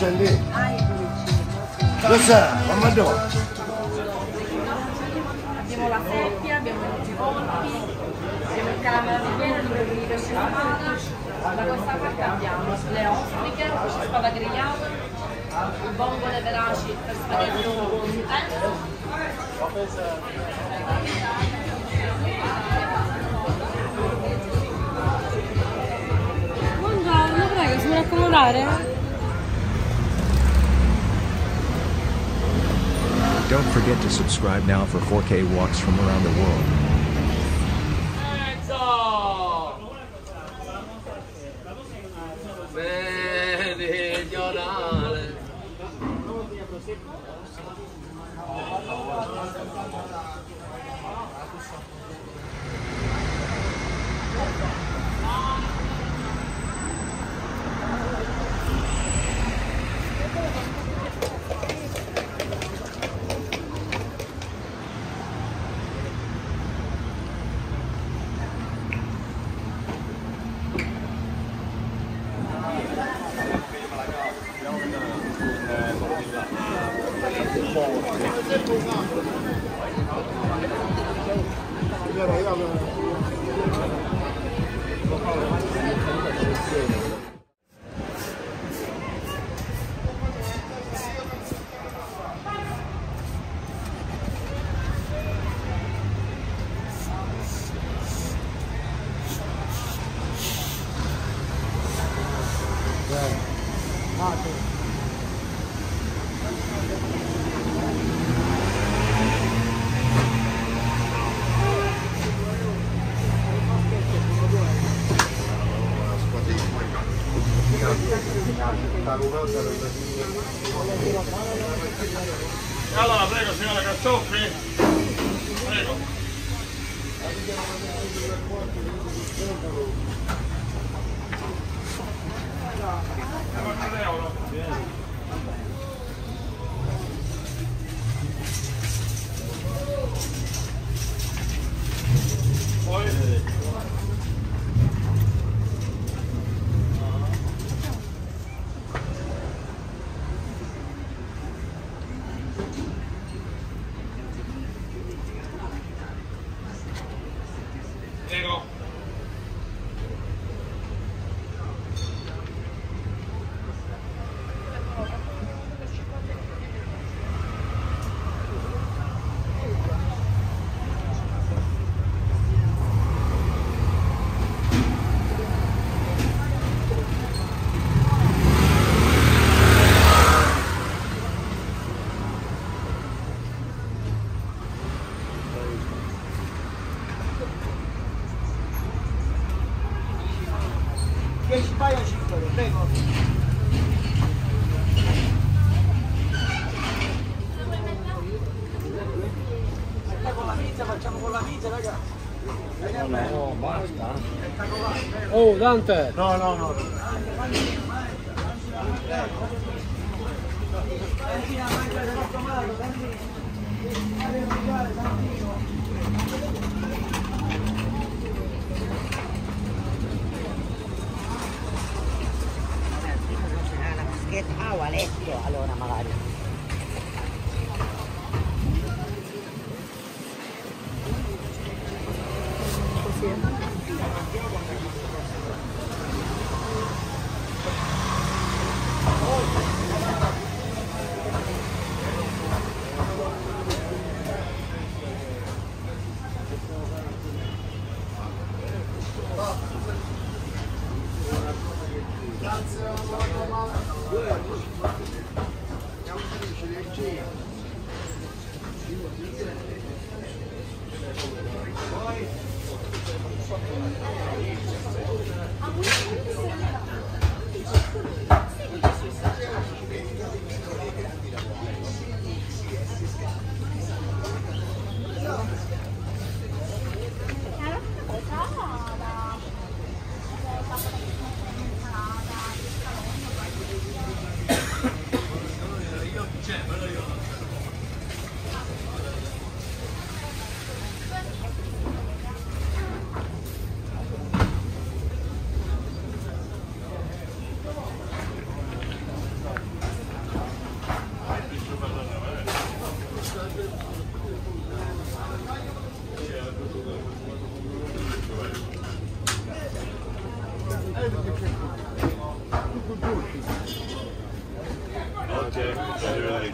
Celli. Cos'è? Mamma dove? Abbiamo la seppia, abbiamo i polpi, abbiamo il calamaro di vino, il prosciutto. Da questa parte abbiamo le ostriche, lo spadagliato, il bombole veraci per spaghetti con il tempo. Don't forget to subscribe now for 4K walks from around the world. Allora prego signora Carcioffi, prego. €4. Poi Dante! No, no, no! Una vaschetta, ah, o a letto, allora magari. Poi, Okay, right.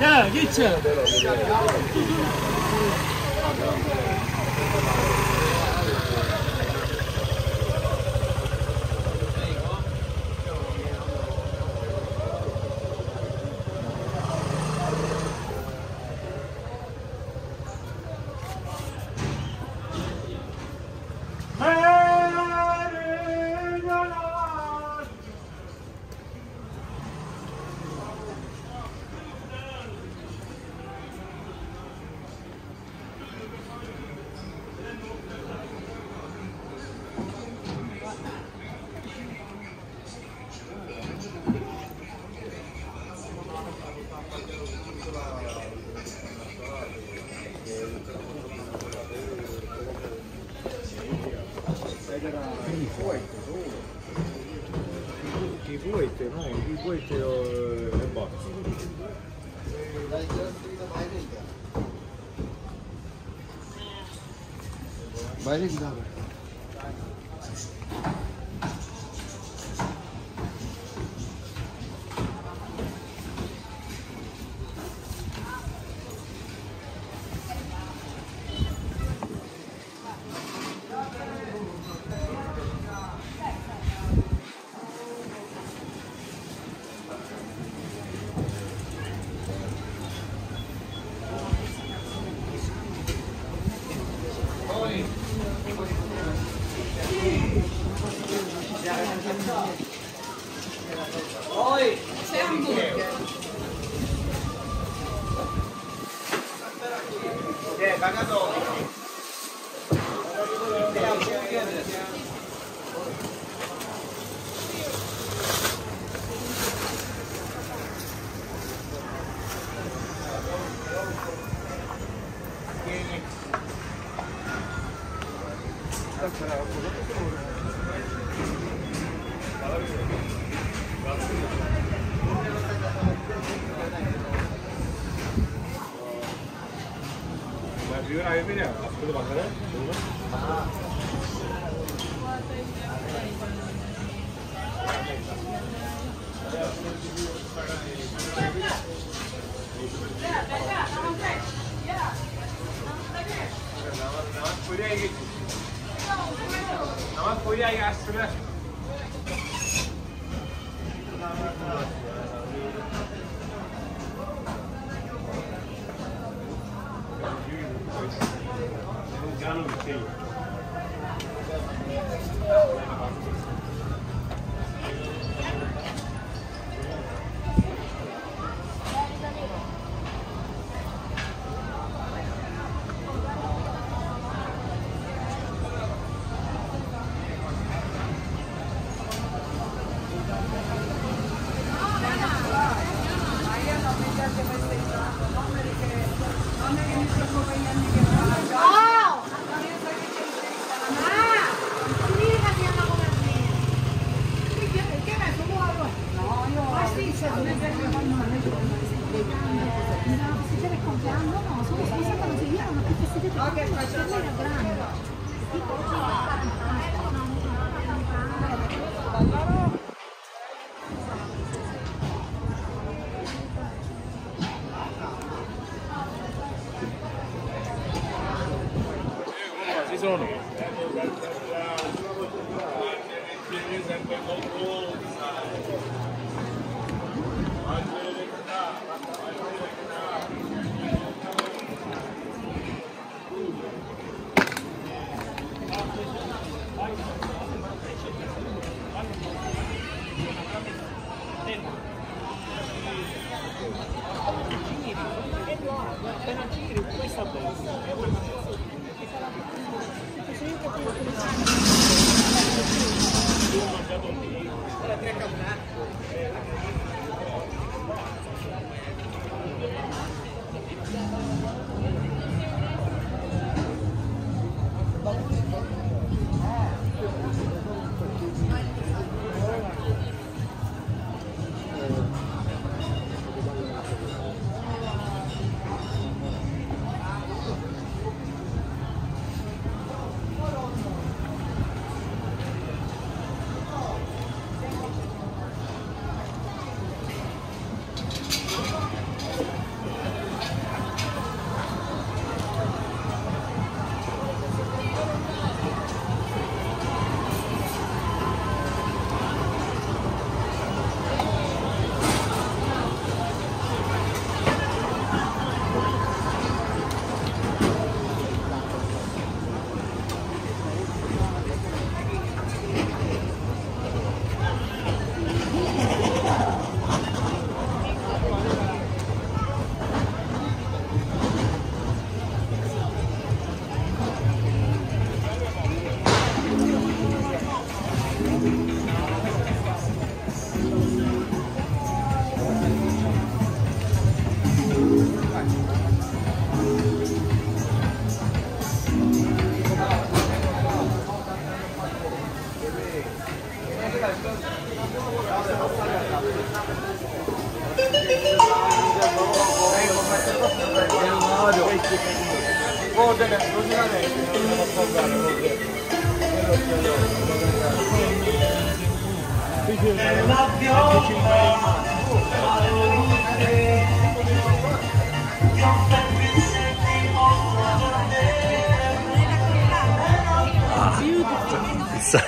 Ya geçer. Bayram gidiyor.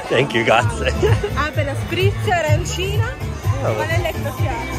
Thank you guys. Appena spritz, arancina, panelletto fiano.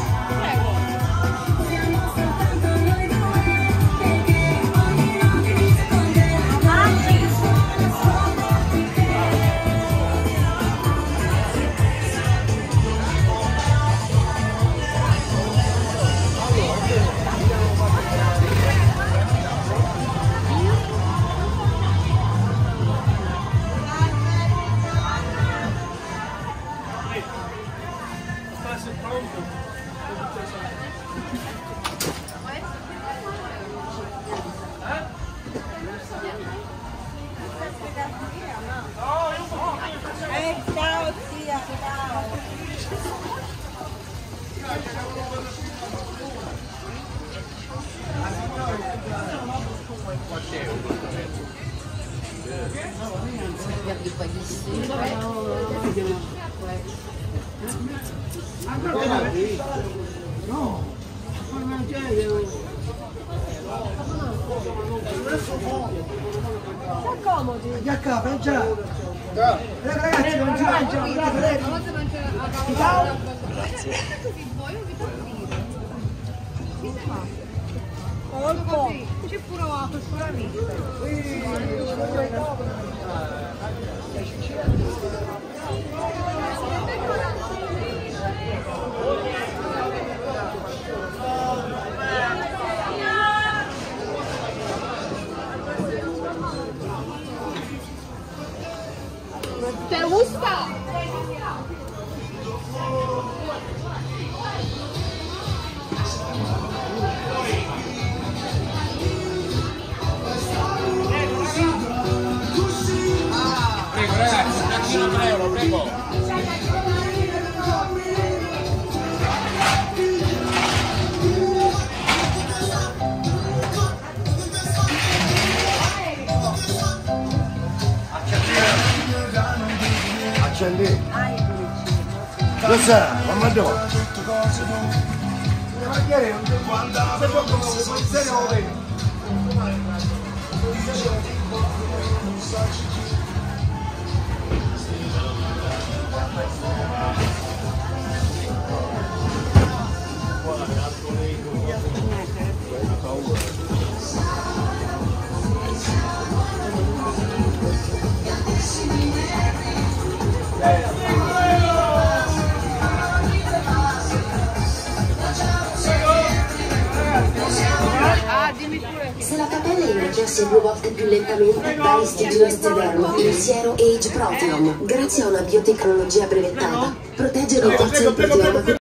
Dimmi Se la catena Jesse evolve più lentamente da istituire esterno, il siero Age Proteome, grazie a una biotecnologia brevettata, protegge l'interazione proteoma.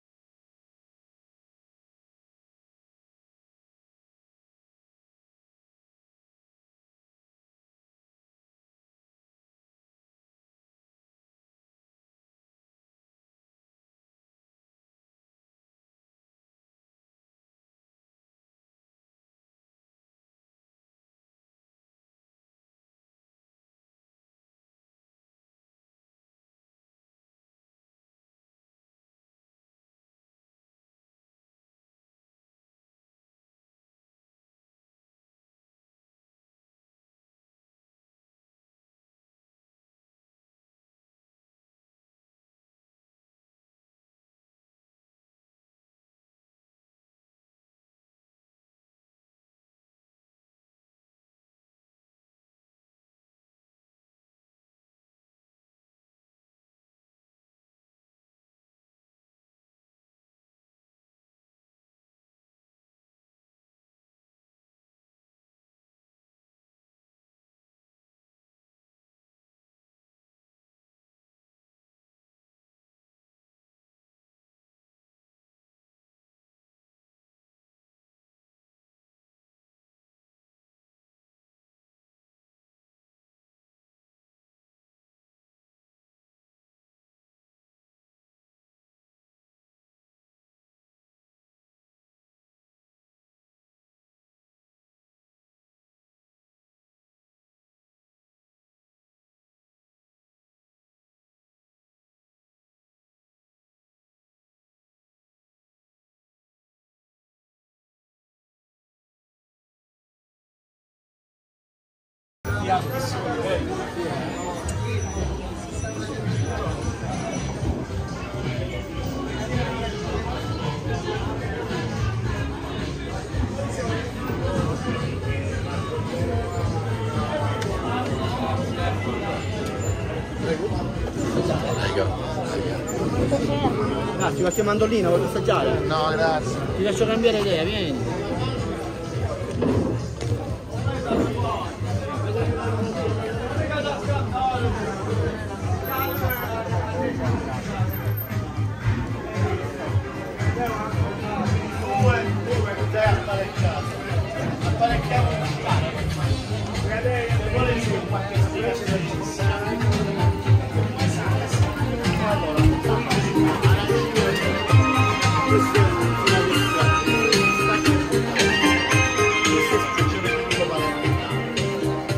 Ah, ti faccio il mandolino, voglio assaggiare. No, grazie. Ti lascio cambiare idea, vieni.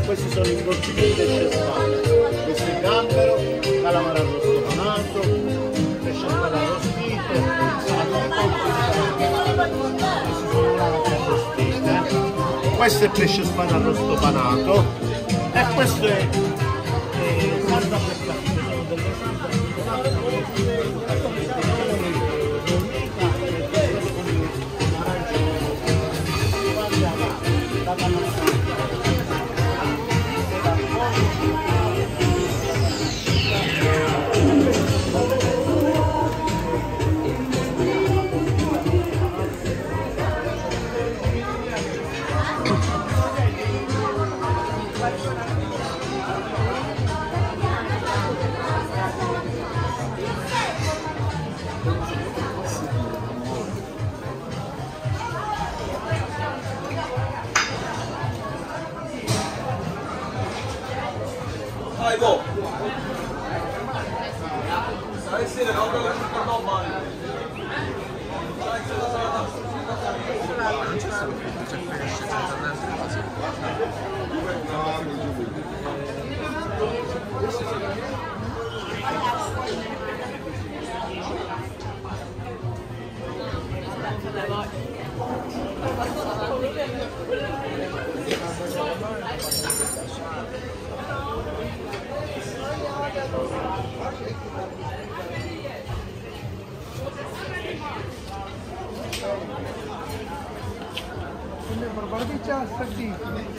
Questi sono i bocchettini delle spalle, questo è il gambero, calamaro arrosto panato, pesce ancora arrostito, questo è pesce spada arrosto panato e questo è salsa peccata, sono delle salsa.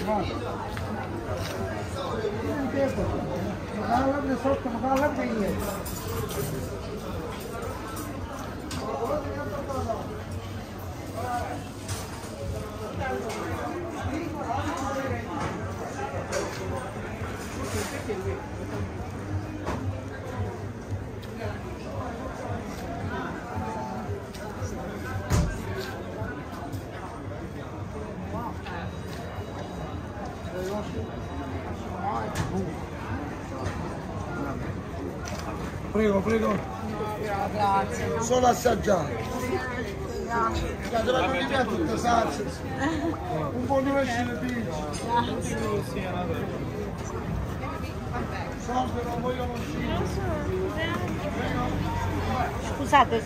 Grazie. Prego, prego. Grazie. Solo assaggiare. Un po' di pesce di pizza. Scusate.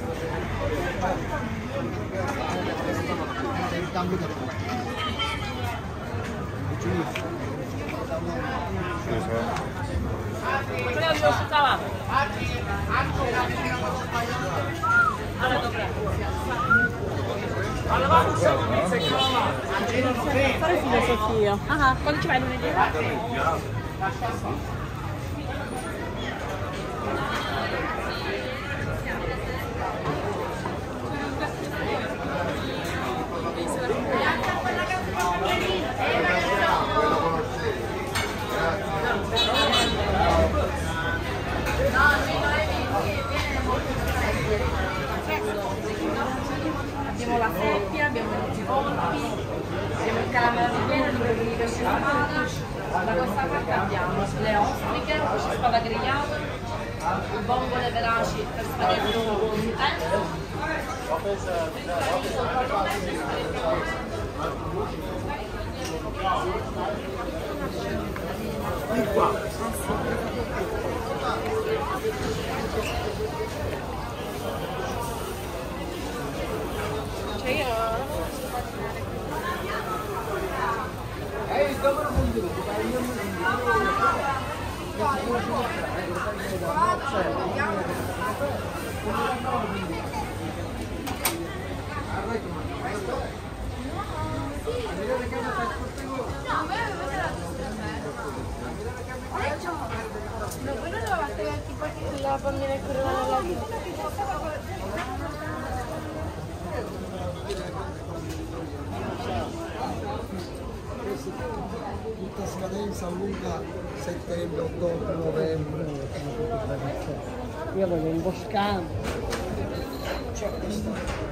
Allora vado se non mi sei chiamato. Fare filosofia. Ah, quando ci vai lunedì? Abbiamo la seppia, abbiamo i polpi, abbiamo il calamaro di pieno, di pesce-spada, da questa parte abbiamo le ostriche, la spada grigliata, le bombole veraci per spaghetti con il tempo, il qua. La bambina è curva nella vita. Tutta scadenza lunga, settembre, ottobre, novembre. Io voglio imboscare. Grazie.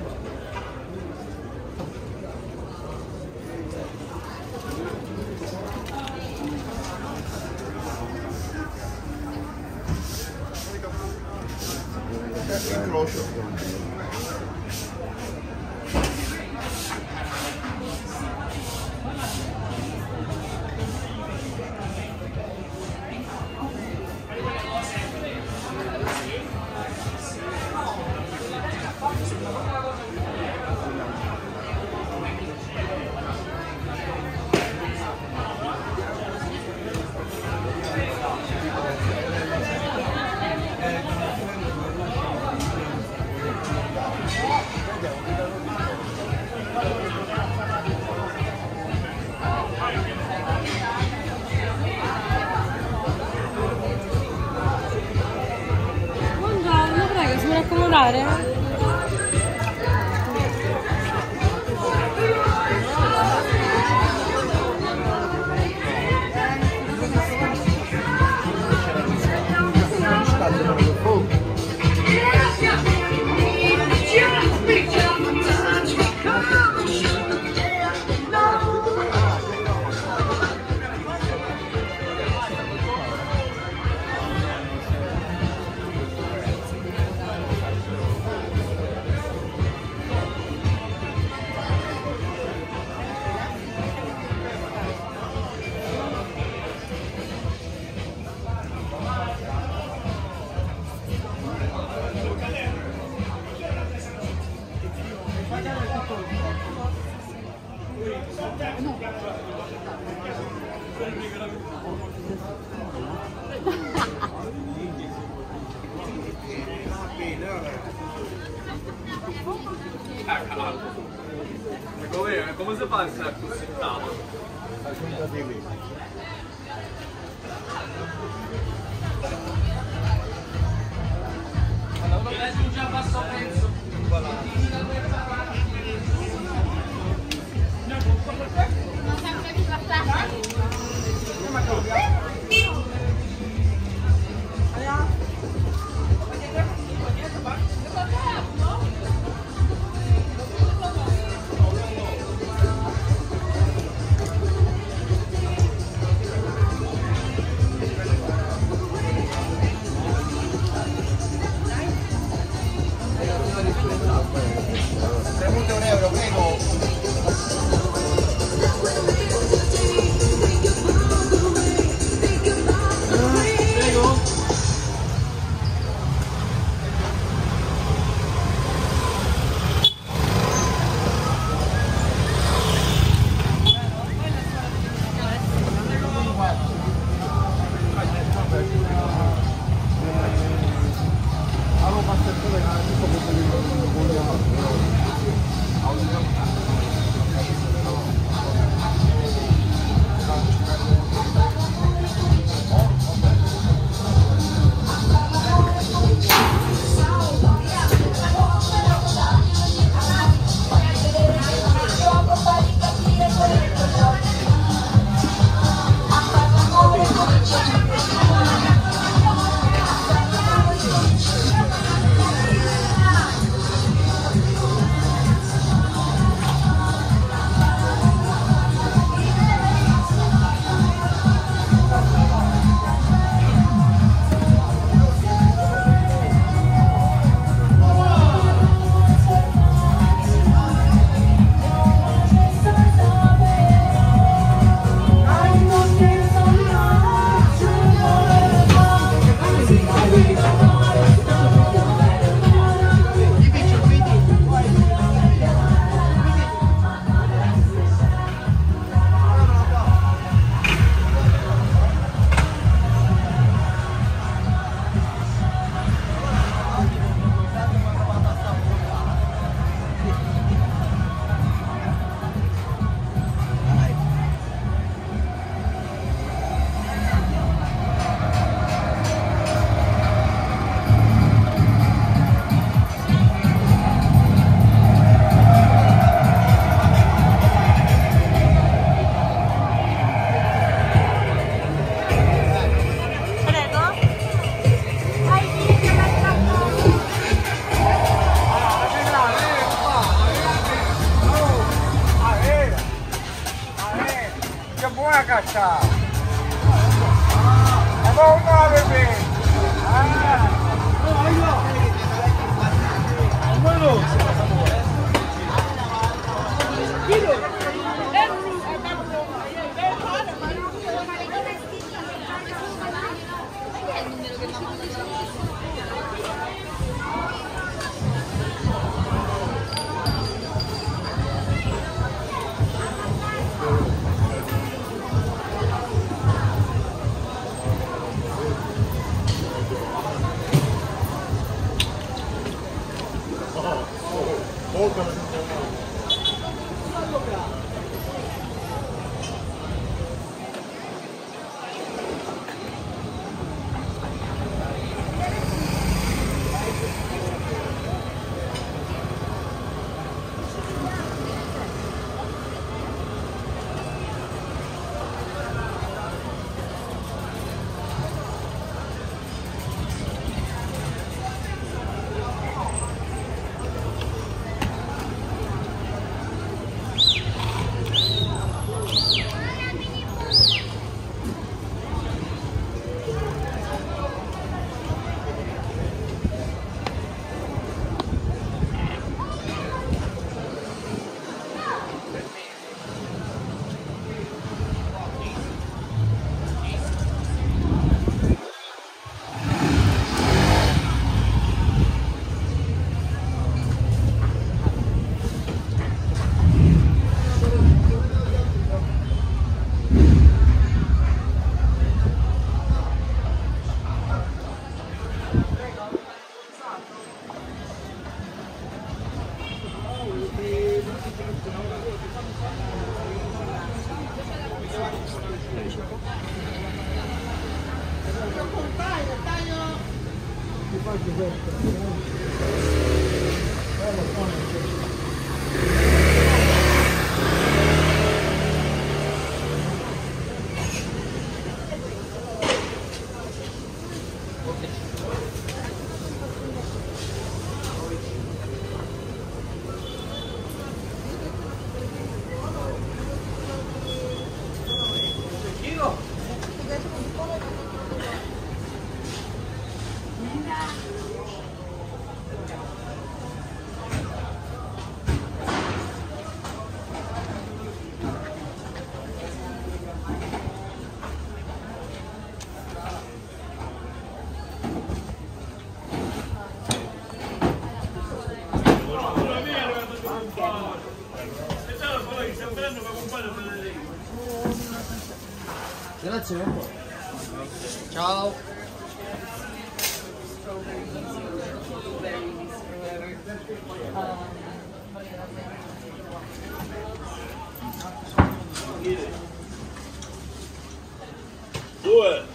Vamos a cachar. Vamos a beber. Hermanos. Grazie. Ciao. Due.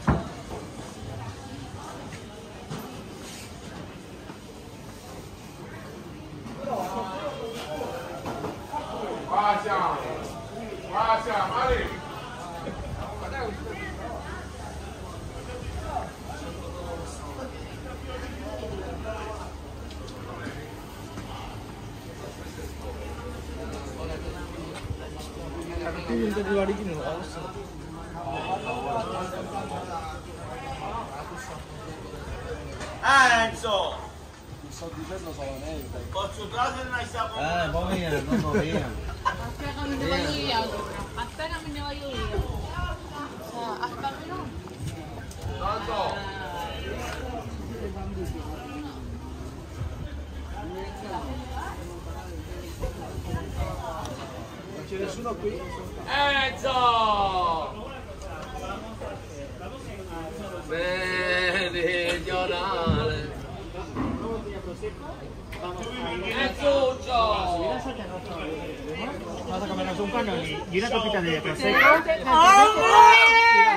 Passa. Passa, male. Enzo! Mi sto dicendo solo lei. Concentrate e noi siamo... poi via, non via. Aspetta che me ne voglio io. Aspetta che me ne voglio io. Aspetta che no. Tanto! Non c'è nessuno qui? Enzo! Meridionale guarda come non sono qua gira capita di prosecco oh my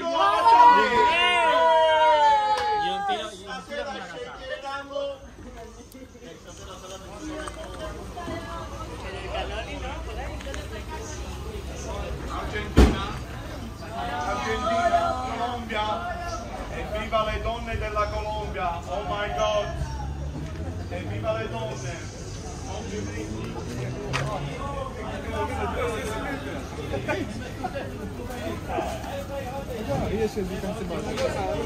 god stasera sceglieranno stasera sarà c'è il cannoli no? Argentina Argentina, Colombia, evviva le donne della Colombia, oh my god, evviva le donne, non ci riesce a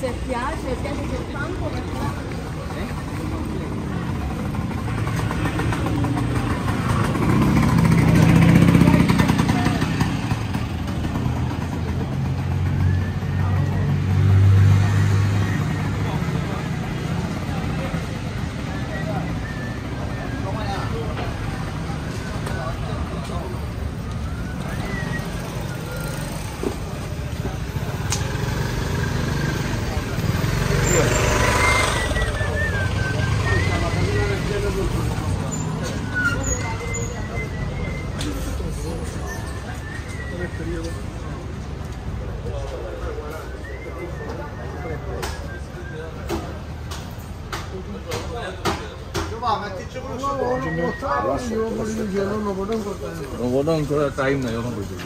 Se piace, piace soltanto perché non ancora time na yoga boydu.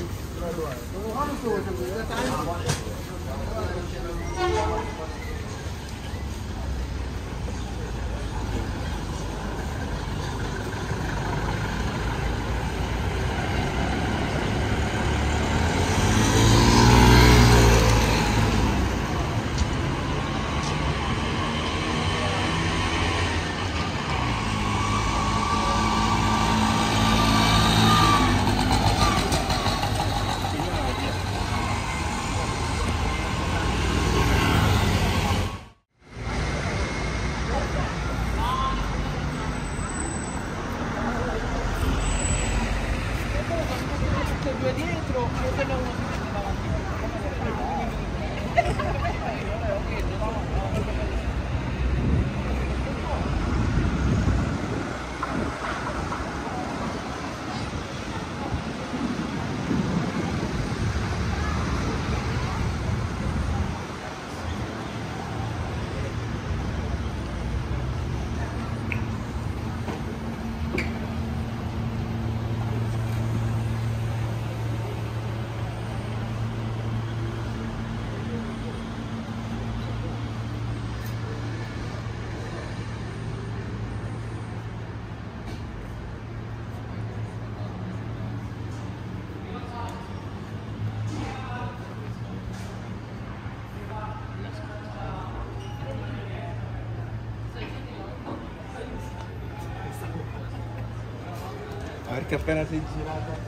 Perché appena sei girata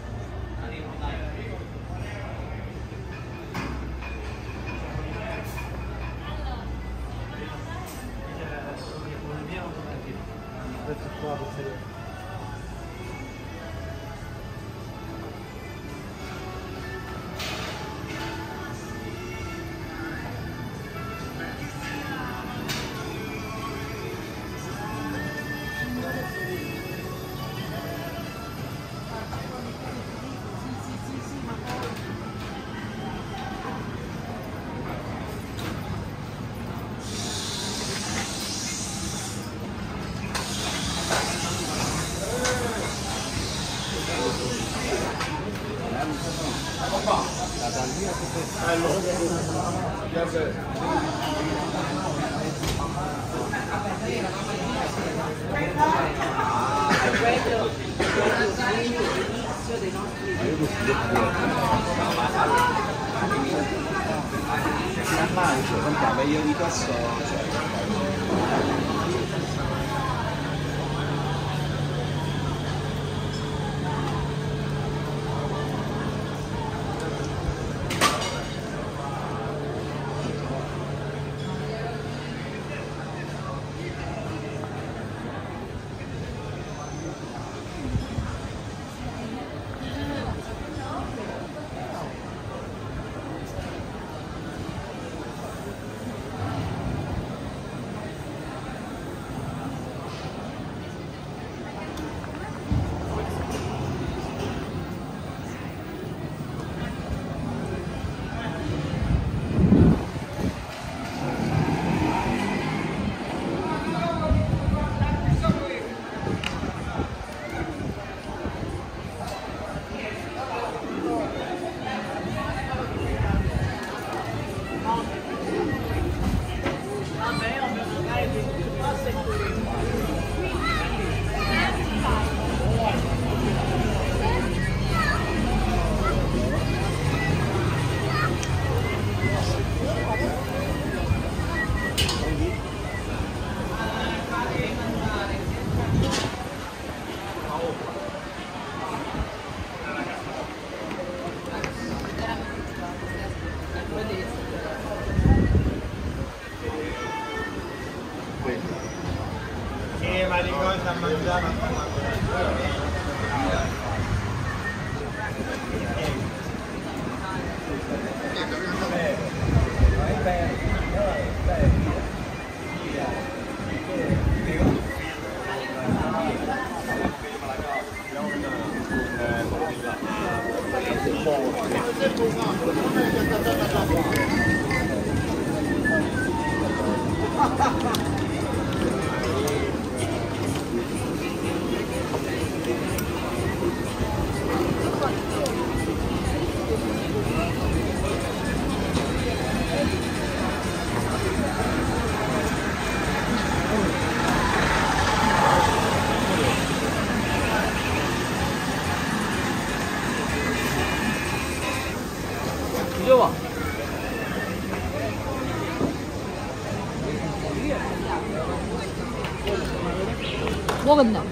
먹었나?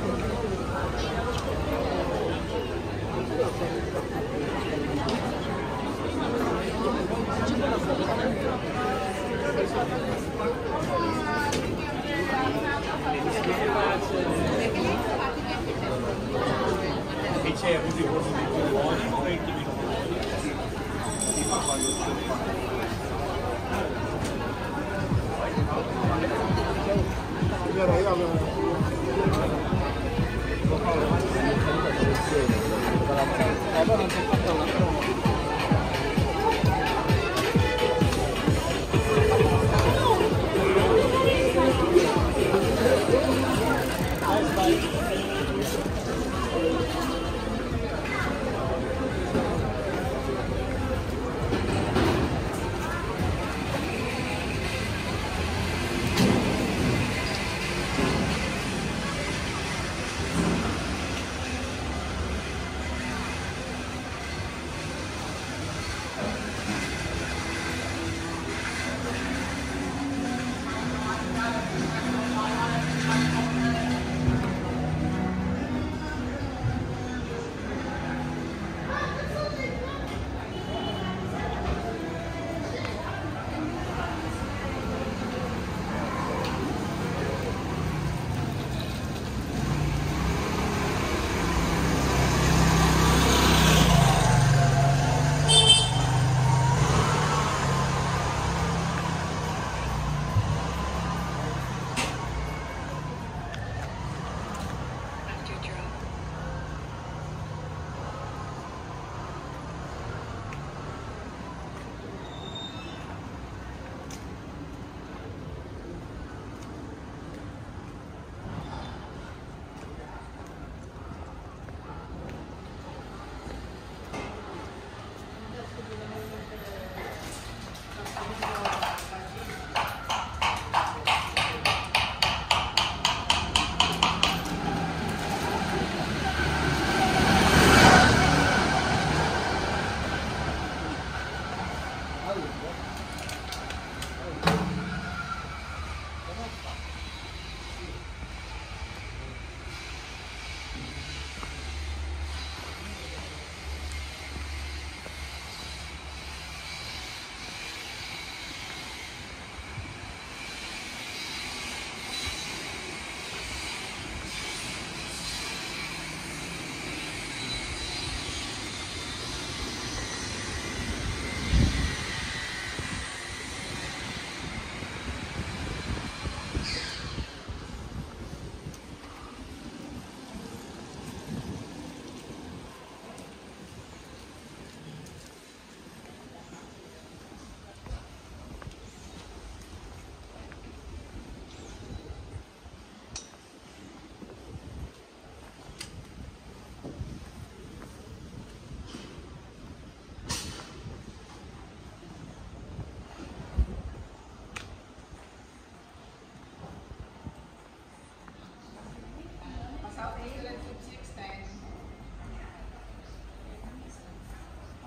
E c'è un discorso di più buoni momenti di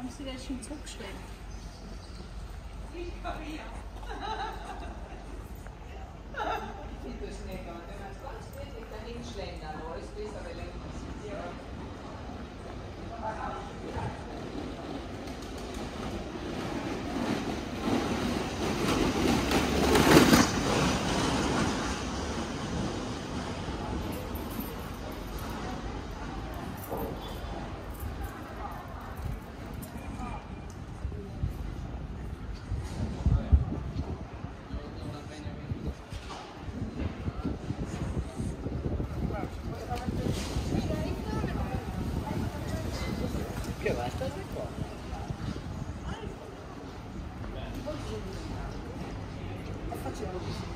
Hast du dir schon zurückgestellt? Ich komme hier. Ich finde das nicht gut. Wenn man es ganz richtig dahin schlendern, wo ist das aber länger? Che va, stai qua. E facciamo così.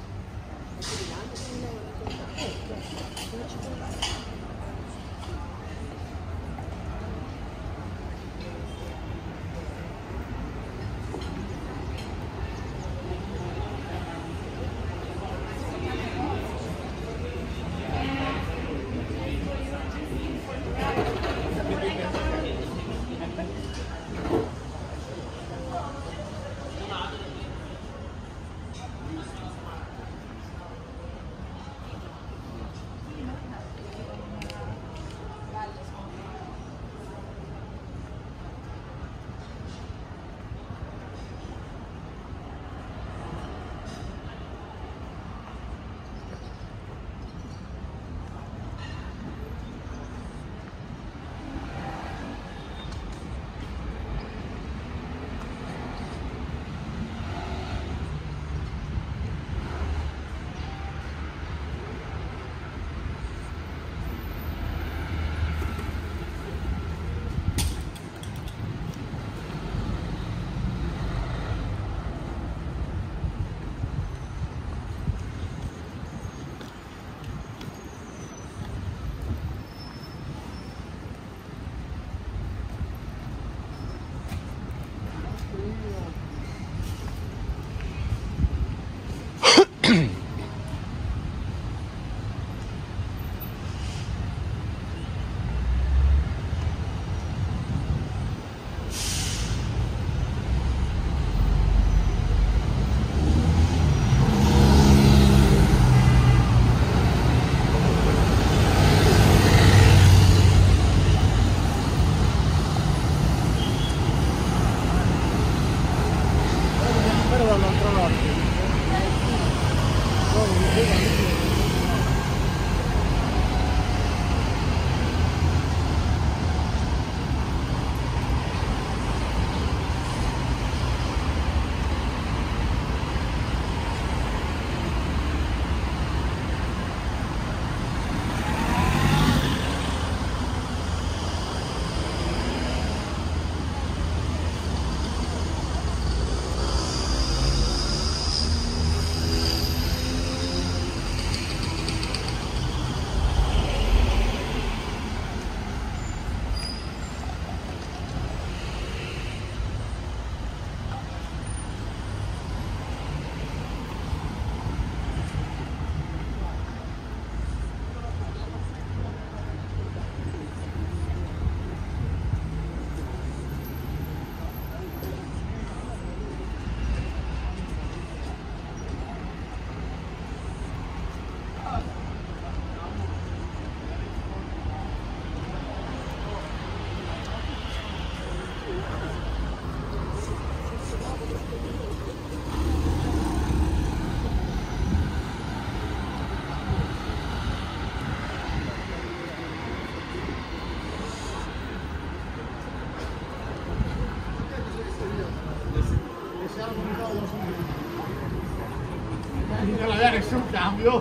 Non aveva nessun cambio,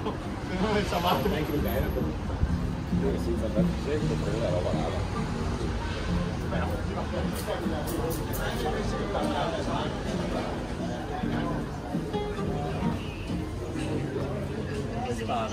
se non le ciabatte. Neanche il Veneto. Perché senza tanti secoli prende la roba lava. Però, si va,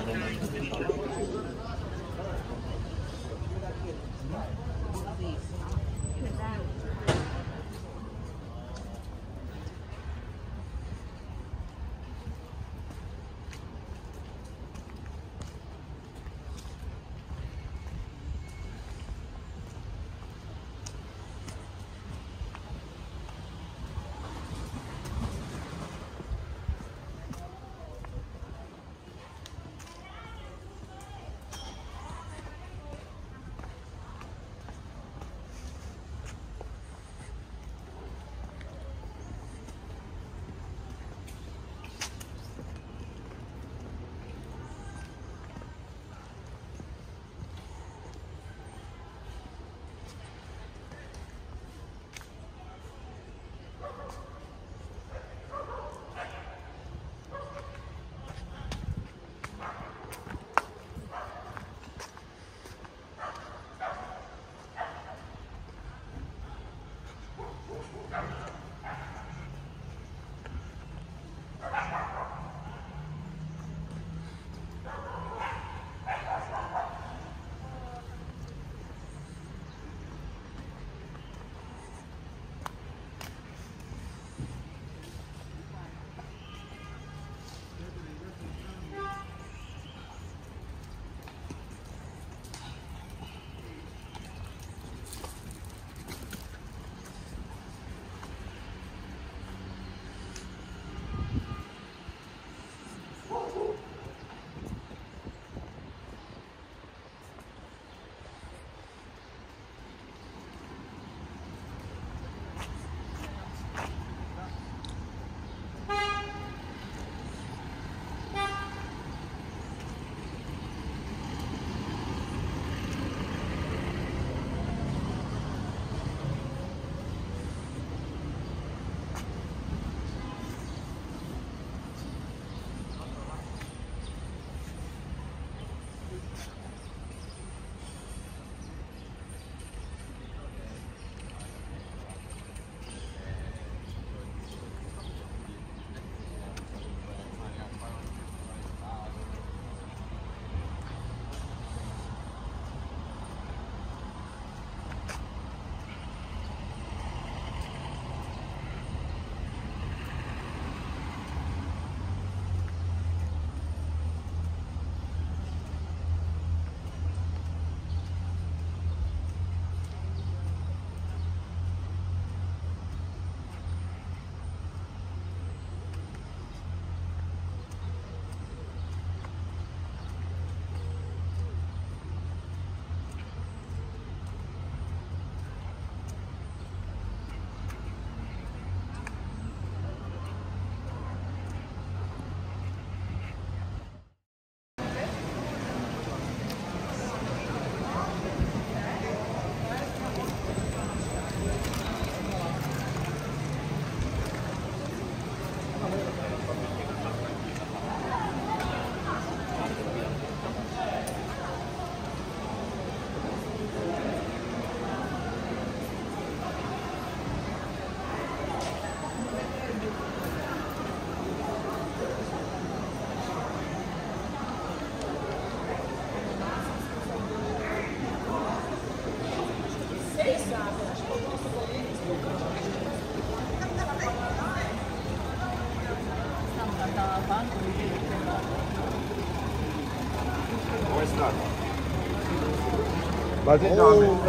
But it's not. I'm going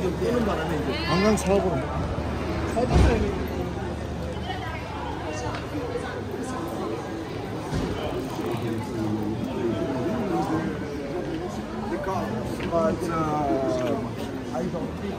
to tell them. But I don't think.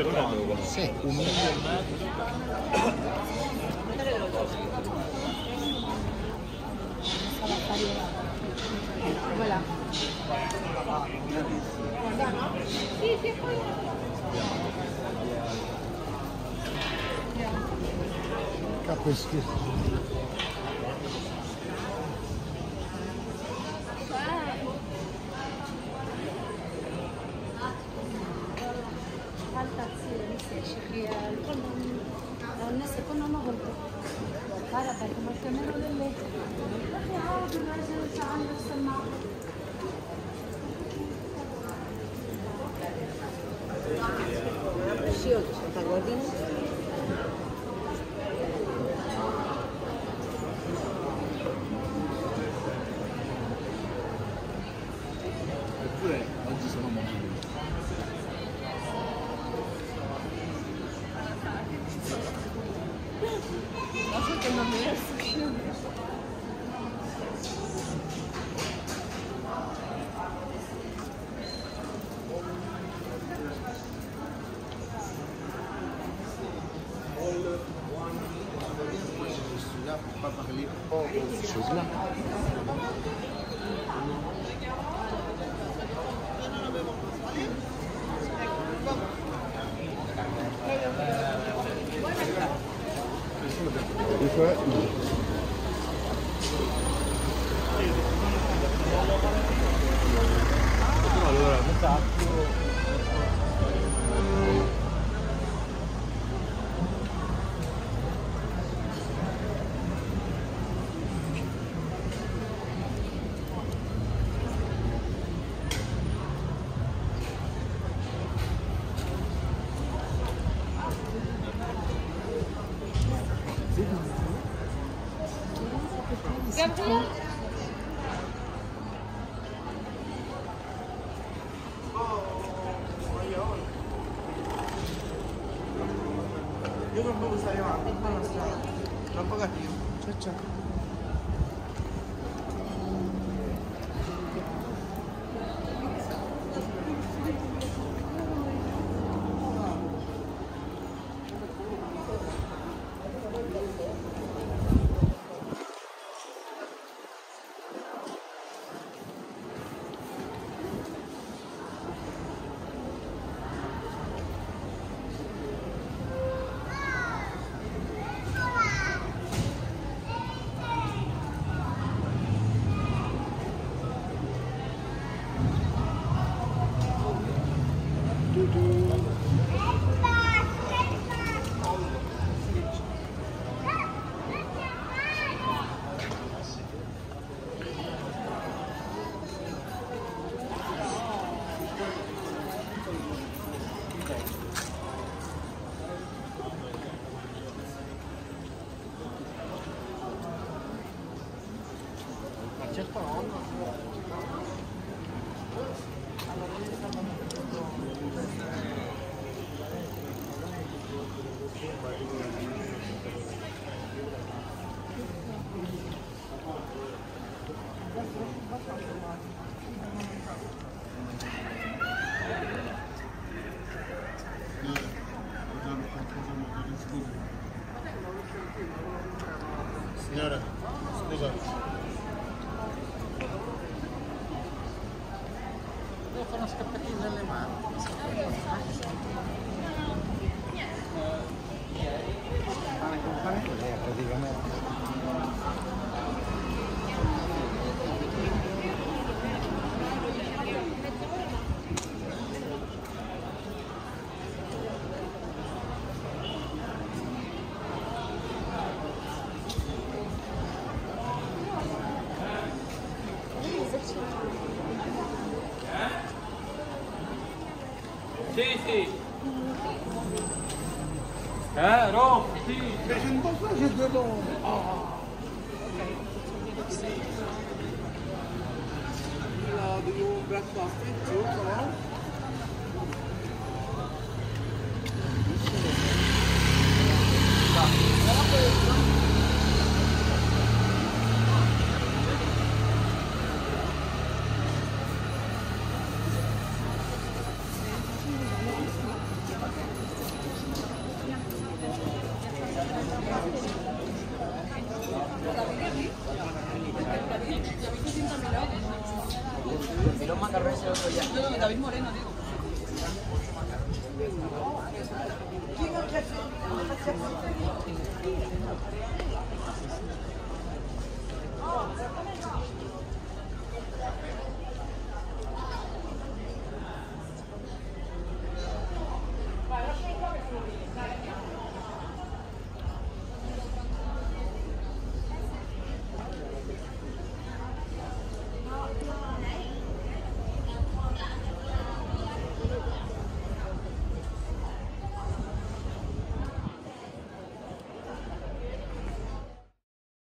Cercano. Sì. Un miglio e mezzo. Io non devo stare avanti, non può capire. Ciao ciao. No, David Moreno, digo. ¿Quién va a hacer?